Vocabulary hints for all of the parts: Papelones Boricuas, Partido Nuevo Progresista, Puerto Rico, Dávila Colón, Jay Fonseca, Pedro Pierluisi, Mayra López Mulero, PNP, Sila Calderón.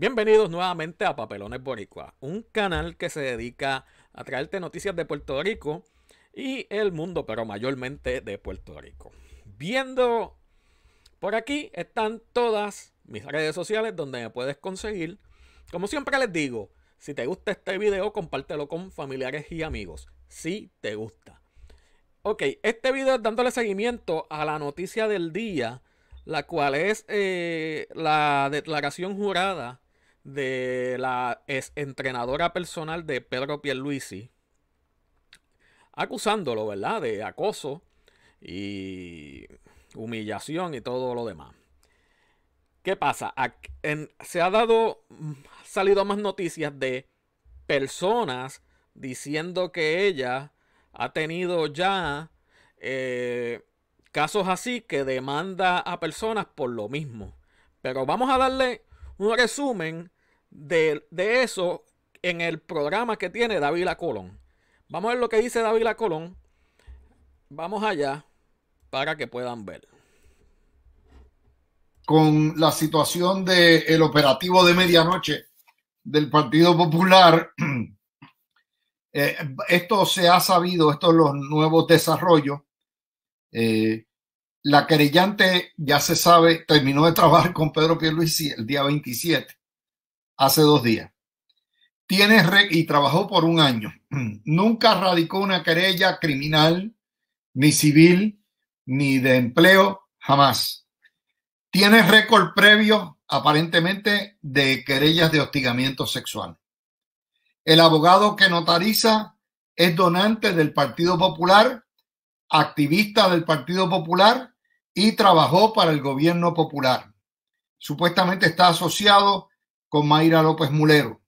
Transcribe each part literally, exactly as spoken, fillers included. Bienvenidos nuevamente a Papelones Boricuas, un canal que se dedica a traerte noticias de Puerto Rico y el mundo, pero mayormente de Puerto Rico. Viendo por aquí están todas mis redes sociales donde me puedes conseguir. Como siempre les digo, si te gusta este video, compártelo con familiares y amigos, si te gusta. Ok, este video es dándole seguimiento a la noticia del día, la cual es eh, la declaración jurada de la ex entrenadora personal de Pedro Pierluisi, acusándolo, ¿verdad?, de acoso y humillación y todo lo demás. ¿Qué pasa? En, se ha dado, salido más noticias de personas diciendo que ella ha tenido ya eh, casos así, que demanda a personas por lo mismo. Pero vamos a darle un resumen de, de eso en el programa que tiene Dávila Colón. Vamos a ver lo que dice Dávila Colón. Vamos allá para que puedan ver. Con la situación del operativo de medianoche del Partido Popular, eh, esto se ha sabido, estos son los nuevos desarrollos. Eh, la querellante, ya se sabe, terminó de trabajar con Pedro Pierluisi el día veintisiete, hace dos días. Tiene re y trabajó por un año. Nunca radicó una querella criminal, ni civil, ni de empleo, jamás. Tiene récord previo, aparentemente, de querellas de hostigamiento sexual. El abogado que notariza es donante del Partido Popular, activista del Partido Popular y trabajó para el gobierno popular. Supuestamente está asociado con Mayra López Mulero.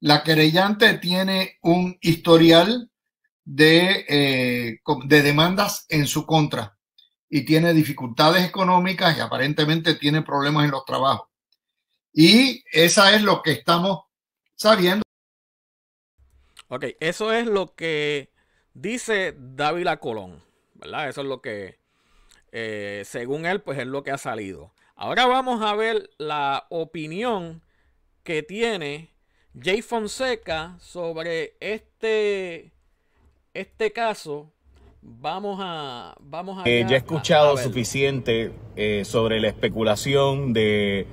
La querellante tiene un historial de, eh, de demandas en su contra y tiene dificultades económicas y aparentemente tiene problemas en los trabajos. Y esa es lo que estamos sabiendo. Ok, eso es lo que dice Dávila Colón, ¿verdad? Eso es lo que, eh, según él, pues es lo que ha salido. Ahora vamos a ver la opinión que tiene Jay Fonseca sobre este, este caso. Vamos a... Vamos a eh, ya he escuchado a, a suficiente eh, sobre la especulación de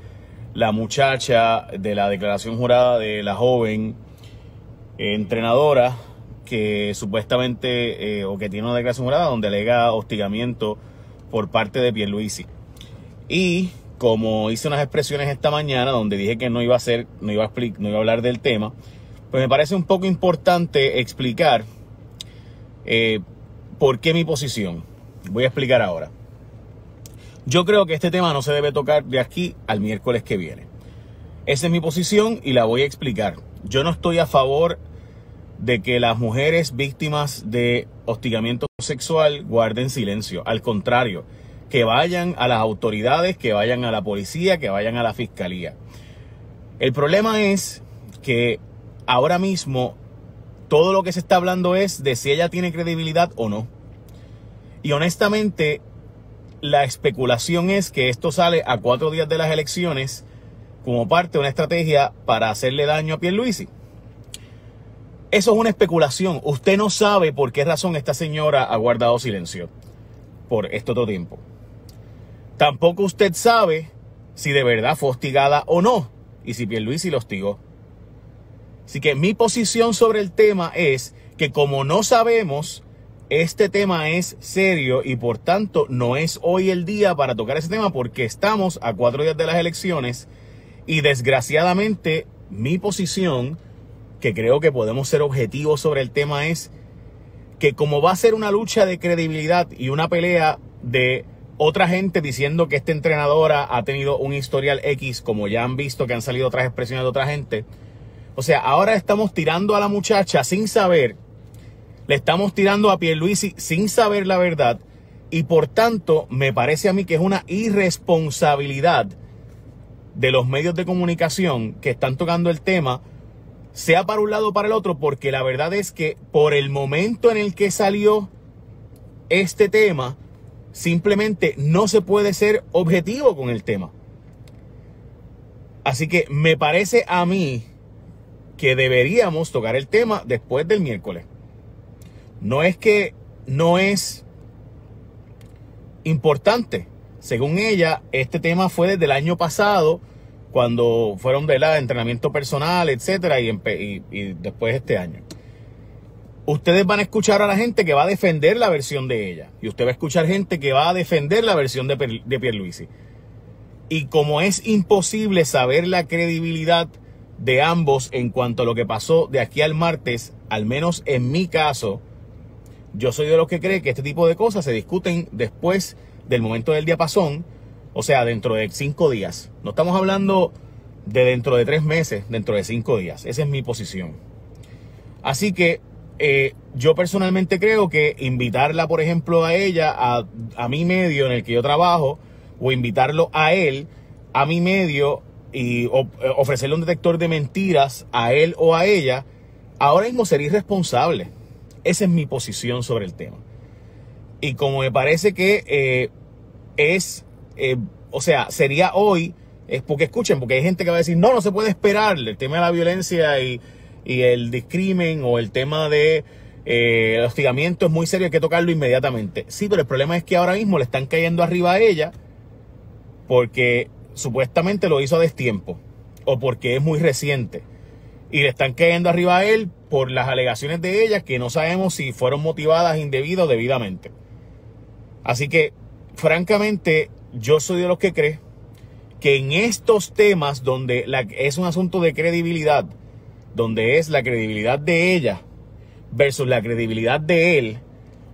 la muchacha, de la declaración jurada de la joven eh, entrenadora, que supuestamente, eh, o que tiene una declaración jurada donde alega hostigamiento por parte de Pierluisi. Y como hice unas expresiones esta mañana donde dije que no iba a hacer, no iba a explicar, no iba a hablar del tema, pues me parece un poco importante explicar eh, por qué mi posición. Voy a explicar ahora. Yo creo que este tema no se debe tocar de aquí al miércoles que viene. Esa es mi posición y la voy a explicar. Yo no estoy a favor de que las mujeres víctimas de hostigamiento sexual guarden silencio. Al contrario, que vayan a las autoridades, que vayan a la policía, que vayan a la fiscalía. El problema es que ahora mismo todo lo que se está hablando es de si ella tiene credibilidad o no. Y honestamente, la especulación es que esto sale a cuatro días de las elecciones como parte de una estrategia para hacerle daño a Pierluisi. Eso es una especulación. Usted no sabe por qué razón esta señora ha guardado silencio por este otro tiempo. Tampoco usted sabe si de verdad fue hostigada o no y si Pierluisi lo hostigó. Así que mi posición sobre el tema es que, como no sabemos, este tema es serio y por tanto no es hoy el día para tocar ese tema, porque estamos a cuatro días de las elecciones y desgraciadamente mi posición, que creo que podemos ser objetivos sobre el tema, es que como va a ser una lucha de credibilidad y una pelea de otra gente diciendo que esta entrenadora ha tenido un historial X, como ya han visto que han salido otras expresiones de otra gente, o sea, ahora estamos tirando a la muchacha sin saber, le estamos tirando a Pierluisi sin saber la verdad, y por tanto me parece a mí que es una irresponsabilidad de los medios de comunicación que están tocando el tema, sea para un lado o para el otro, porque la verdad es que por el momento en el que salió este tema, simplemente no se puede ser objetivo con el tema. Así que me parece a mí que deberíamos tocar el tema después del miércoles. No es que no es importante. Según ella, este tema fue desde el año pasado, cuando fueron de la entrenamiento personal, etcétera, y, y, y después este año. Ustedes van a escuchar a la gente que va a defender la versión de ella. Y usted va a escuchar gente que va a defender la versión de, Pier, de Pierluisi. Y como es imposible saber la credibilidad de ambos en cuanto a lo que pasó de aquí al martes, al menos en mi caso, yo soy de los que cree que este tipo de cosas se discuten después del momento del diapasón, o sea, dentro de cinco días. No estamos hablando de dentro de tres meses, dentro de cinco días. Esa es mi posición. Así que Eh, yo personalmente creo que invitarla, por ejemplo, a ella, a, a mi medio en el que yo trabajo, o invitarlo a él, a mi medio, y o, ofrecerle un detector de mentiras a él o a ella, ahora mismo sería irresponsable. Esa es mi posición sobre el tema. Y como me parece que eh, es, eh, o sea, sería hoy, es porque escuchen, porque hay gente que va a decir, no, no se puede esperar el tema de la violencia y... y el discrimen o el tema de eh, el hostigamiento es muy serio, hay que tocarlo inmediatamente. Sí, pero el problema es que ahora mismo le están cayendo arriba a ella porque supuestamente lo hizo a destiempo o porque es muy reciente. Y le están cayendo arriba a él por las alegaciones de ella que no sabemos si fueron motivadas indebida o debidamente. Así que, francamente, yo soy de los que cree que en estos temas donde la, es un asunto de credibilidad, donde es la credibilidad de ella versus la credibilidad de él,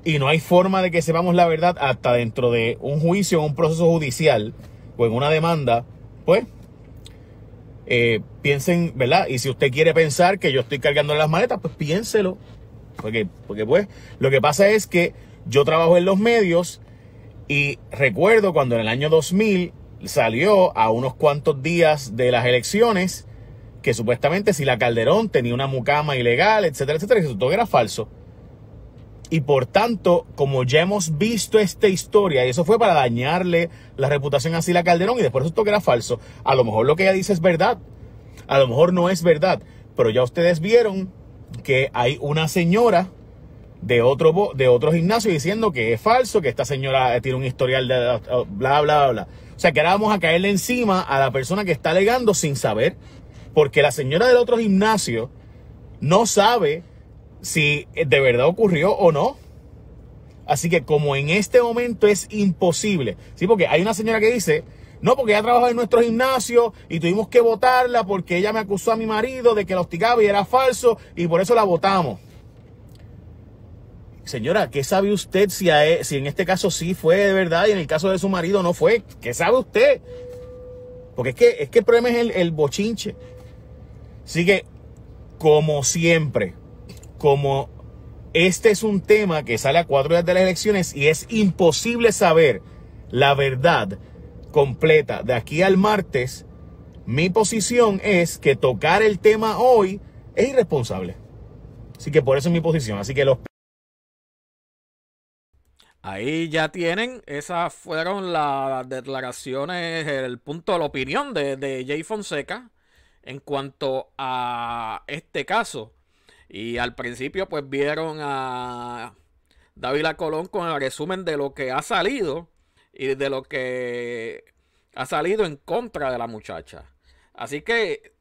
y no hay forma de que sepamos la verdad hasta dentro de un juicio, un proceso judicial o en una demanda, pues eh, piensen, ¿verdad? Y si usted quiere pensar que yo estoy cargando las maletas, pues piénselo, porque, porque pues lo que pasa es que yo trabajo en los medios y recuerdo cuando en el año dos mil salió a unos cuantos días de las elecciones que supuestamente Sila Calderón tenía una mucama ilegal, etcétera, etcétera, que todo era falso. Y por tanto, como ya hemos visto esta historia, y eso fue para dañarle la reputación a Sila Calderón, y después eso todo era falso, a lo mejor lo que ella dice es verdad, a lo mejor no es verdad, pero ya ustedes vieron que hay una señora de otro, de otro gimnasio diciendo que es falso, que esta señora tiene un historial de bla, bla, bla, bla. O sea, que ahora vamos a caerle encima a la persona que está alegando sin saber. Porque la señora del otro gimnasio no sabe si de verdad ocurrió o no. Así que como en este momento es imposible. Sí, porque hay una señora que dice, no, porque ella trabaja en nuestro gimnasio y tuvimos que votarla porque ella me acusó a mi marido de que la hostigaba y era falso y por eso la votamos. Señora, ¿qué sabe usted si, a, si en este caso sí fue de verdad y en el caso de su marido no fue? ¿Qué sabe usted? Porque es que, es que el problema es el, el bochinche. Así que, como siempre, como este es un tema que sale a cuatro días de las elecciones y es imposible saber la verdad completa de aquí al martes, mi posición es que tocar el tema hoy es irresponsable. Así que por eso es mi posición. Así que los... Ahí ya tienen, esas fueron las declaraciones, el punto de la opinión de, de Jay Fonseca en cuanto a este caso. Y al principio pues vieron a Dávila Colón con el resumen de lo que ha salido y de lo que ha salido en contra de la muchacha. Así que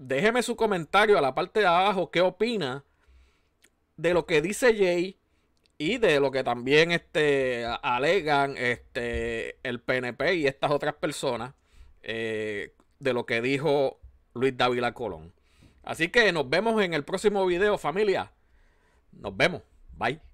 déjeme su comentario a la parte de abajo, qué opina de lo que dice Jay y de lo que también este, alegan este, el P N P y estas otras personas eh, de lo que dijo Luis Dávila Colón. Así que nos vemos en el próximo video, familia. Nos vemos. Bye.